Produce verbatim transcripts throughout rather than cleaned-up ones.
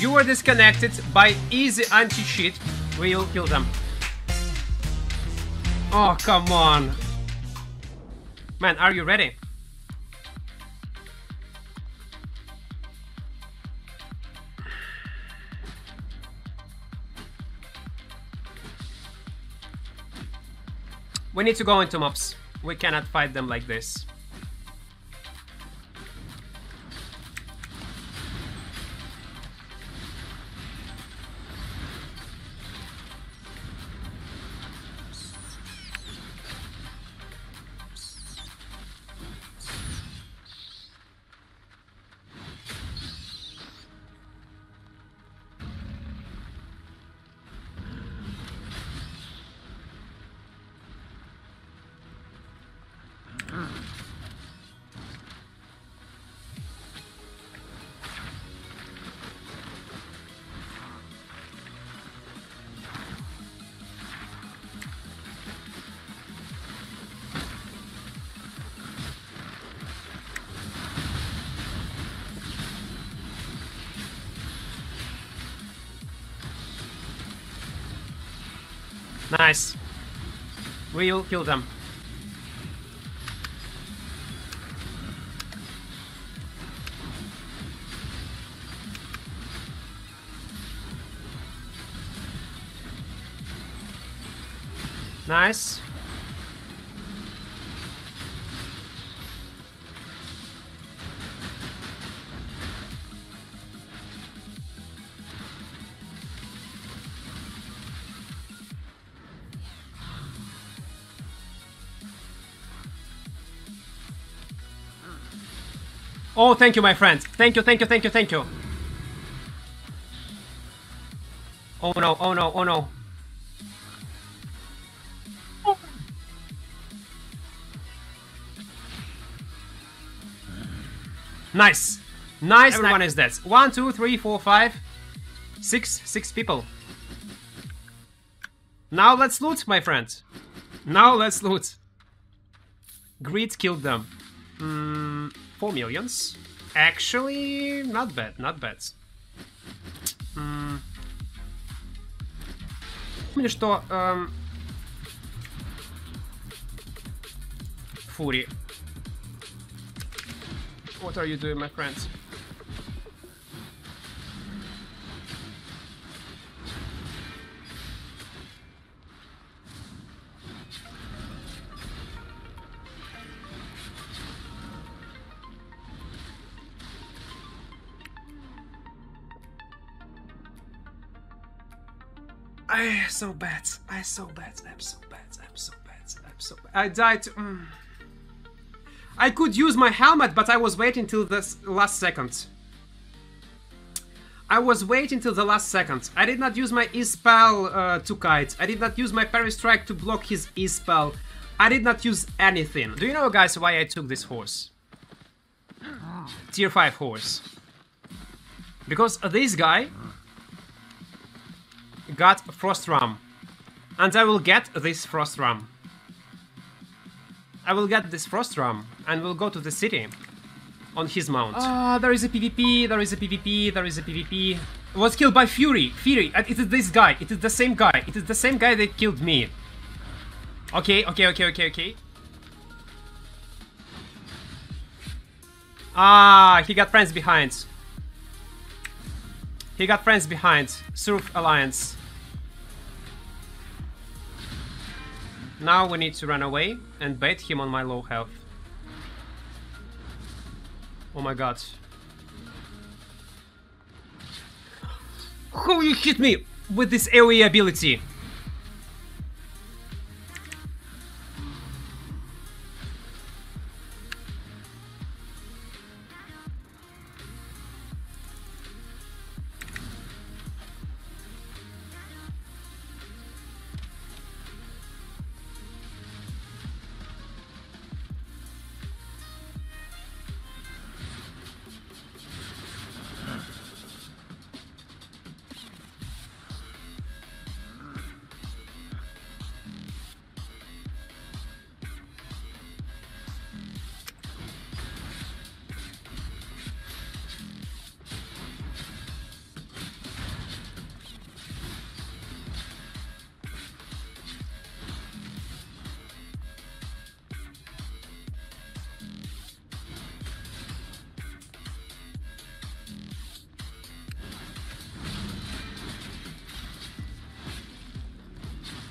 you are disconnected by Easy Anti-Cheat, we will kill them. Oh, come on. Man, are you ready? We need to go into mobs. We cannot fight them like this. Nice. We'll kill them. Nice. Oh, thank you, my friend. Thank you, thank you, thank you, thank you. Oh no, oh no, oh no. Nice. Nice, everyone is dead. One, two, three, four, five, six, six people. Now let's loot, my friend. Now let's loot. Greed killed them. Mm. Four millions. Actually, not bad, not bad. Помню, что Fury. What are you doing, my friends? I'm so bad. I'm so bad. I'm so bad. I'm so bad. I'm so bad. I died. Mm. I could use my helmet, but I was waiting till the last second. I was waiting till the last second. I did not use my E-spell uh, to kite. I did not use my parry strike to block his E-spell. I did not use anything. Do you know, guys, why I took this horse? Tier five horse. Because this guy got Frost Ram, and I will get this Frost Ram. I will get this Frost Ram, and we'll go to the city on his mount. Ah, oh, there is a PvP, there is a PvP, there is a PvP. Was killed by Fury, Fury, it is this guy, it is the same guy, it is the same guy that killed me. Okay, okay, okay, okay, okay. Ah, he got friends behind. He got friends behind, Surf Alliance. Now we need to run away and bait him on my low health. Oh my god. How you hit me with this AoE ability?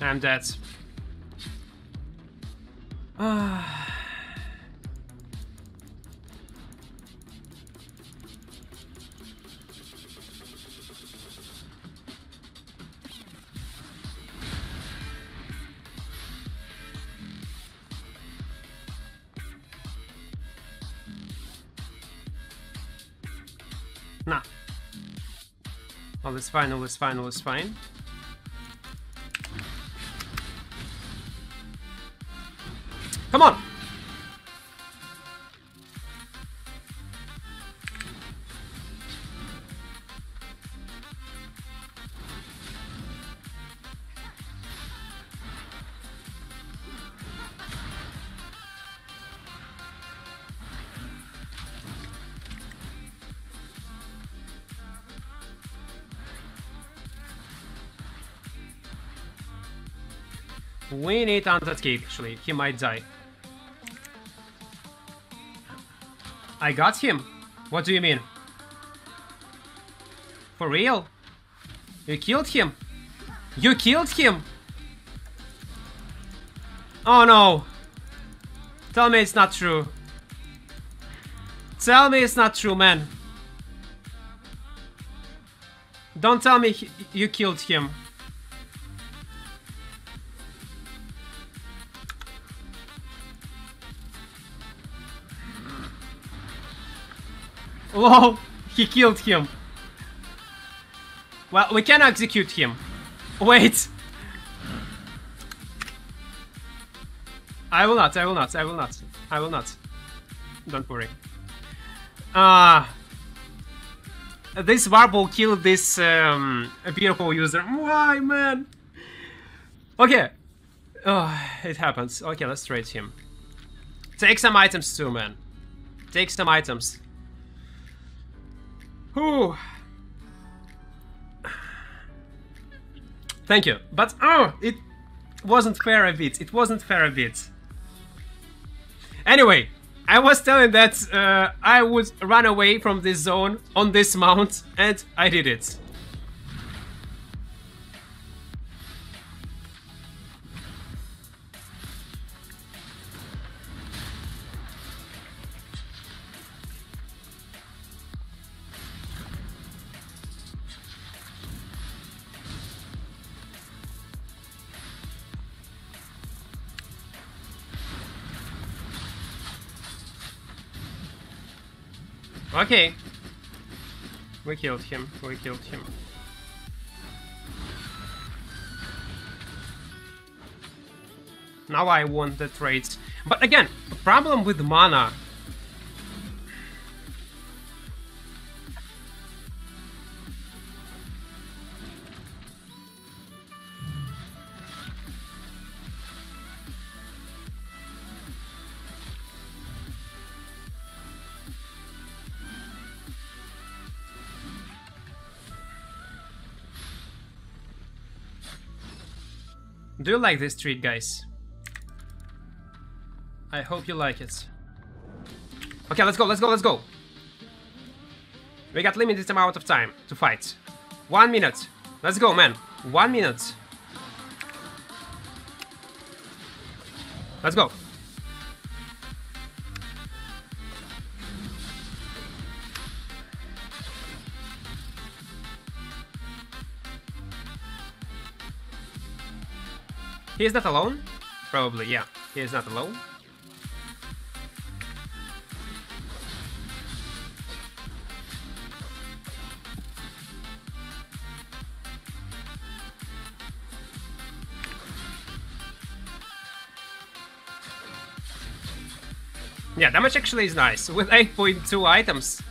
I'm dead. Ah. Nah. All is fine, all is fine, all is fine. Come on! We need Undead Cape, actually. He might die. I got him? What do you mean? For real? You killed him? You killed him? Oh no! Tell me it's not true. Tell me it's not true, man. Don't tell me he, you killed him. Lol, he killed him. Well, we can execute him. Wait. I will not, I will not, I will not, I will not. Don't worry. Ah, uh, this warble killed this um, beautiful user. Why, man? Okay. Oh, it happens. Okay, let's trade him. Take some items too, man. Take some items. Whew. Thank you, but oh, it wasn't fair a bit. It wasn't fair a bit. Anyway, I was telling that uh, I would run away from this zone on this mount, and I did it. Okay, we killed him, we killed him. Now I want the trades. But again, the problem with mana. Do you like this treat, guys? I hope you like it. Okay, let's go, let's go, let's go! We got limited amount of time to fight. One minute. Let's go, man. One minute. Let's go. He is not alone? Probably, yeah. He is not alone. Yeah, damage actually is nice. With eight point two items.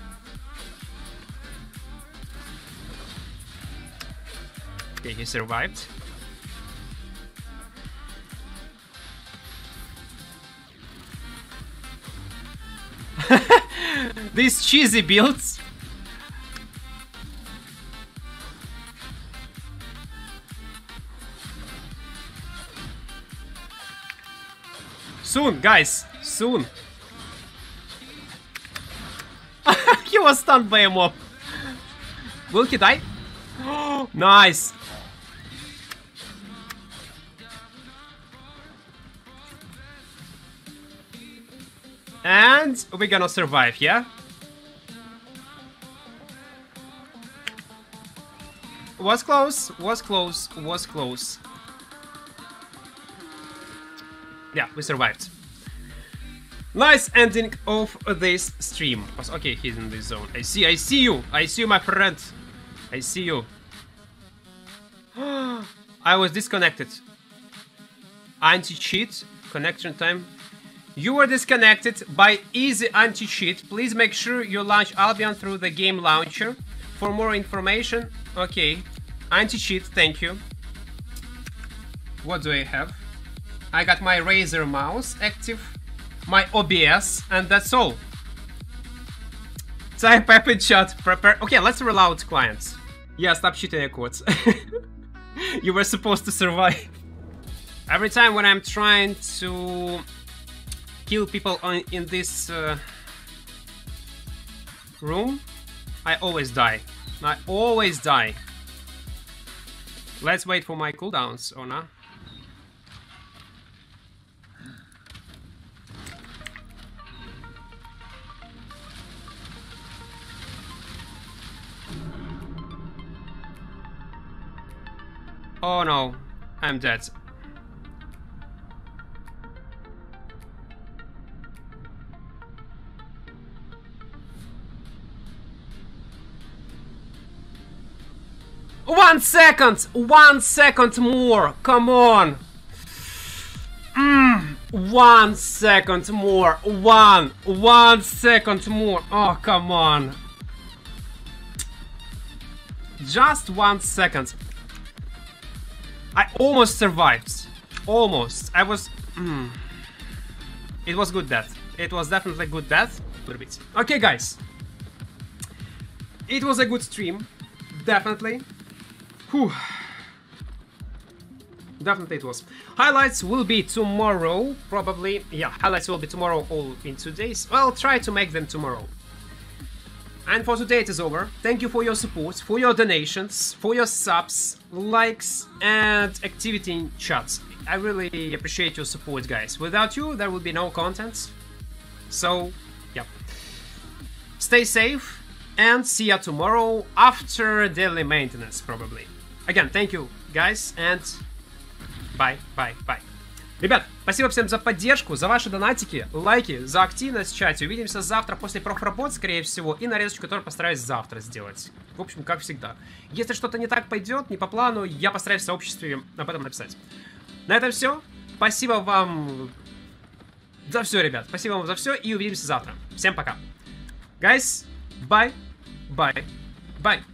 Okay, he survived. These cheesy builds. Soon, guys, soon. He was stunned by a mob. Will he die? Nice. And we're gonna survive, yeah? Was close, was close, was close. Yeah, we survived. Nice ending of this stream. Okay, he's in this zone. I see, I see you. I see you, my friend. I see you. I was disconnected. Anti-cheat. Connection time. You were disconnected by Easy Anti-Cheat. Please make sure you launch Albion through the game launcher. For more information. Okay. Anti-cheat, thank you. What do I have? I got my Razer mouse active. My O B S, and that's all. Type app in chat, prepare. Okay, let's reload clients. Yeah, stop shooting your quotes. You were supposed to survive. Every time when I'm trying to kill people on, in this uh, room, I always die. I always die. Let's wait for my cooldowns, or not. Oh no, I'm dead. One second! One second more! Come on! Mm, one second more! One! One second more! Oh, come on! Just one second. I almost survived. Almost. I was... Mm. It was good death. It was definitely good death. A little bit. Okay, guys. It was a good stream. Definitely. Whew. Definitely it was. Highlights will be tomorrow. Probably. Yeah, highlights will be tomorrow all in two days. Well, try to make them tomorrow. And for today it is over. Thank you for your support, for your donations, for your subs, likes and activity in chats. I really appreciate your support, guys. Without you, there would be no content. So, yep. Stay safe and see ya tomorrow after daily maintenance, probably. Again, thank you, guys, and bye, bye, bye. Ребят, спасибо всем за поддержку, за ваши донатики, лайки, за активность в чате. Увидимся завтра после профработ, скорее всего, и нарезочку, которую постараюсь завтра сделать. В общем, как всегда. Если что-то не так пойдет, не по плану, я постараюсь в сообществе об этом написать. На этом все. Спасибо вам за все, ребят. Спасибо вам за все и увидимся завтра. Всем пока. Guys, bye, bye, bye.